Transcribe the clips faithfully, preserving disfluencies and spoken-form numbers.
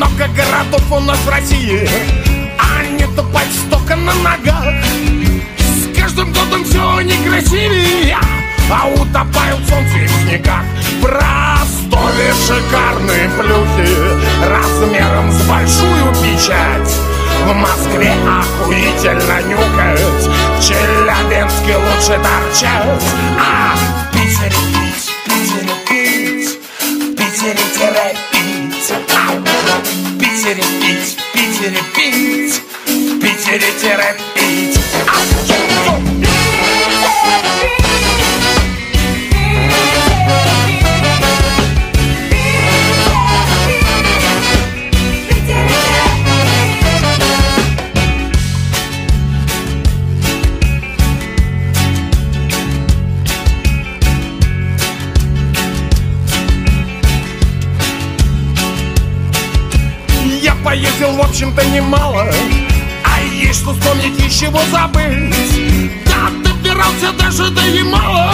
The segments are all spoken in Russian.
много городов у нас в России, а нету подстока на ногах. С каждым годом все некрасивее, а утопают солнце в снегах. В Ростове шикарные плюхи размером с большую печать, в Москве охуительно нюхать, в Челябинске лучше торчать. А в Питере пить, Питере пить, в Питере терапить. А в Питере пить, Питере пить, в Питере терапить. Поездил, в общем-то, немало, а есть что вспомнить и чего забыть. Да, добирался даже до Ямала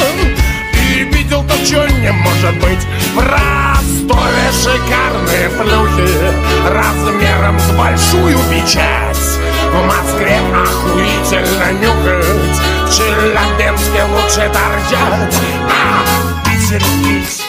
и видел то, что не может быть. В Ростове шикарные плюхи размером с большую печать, в Москве охуительно нюхать, в Челябинске лучше торчать. А в Питере пить,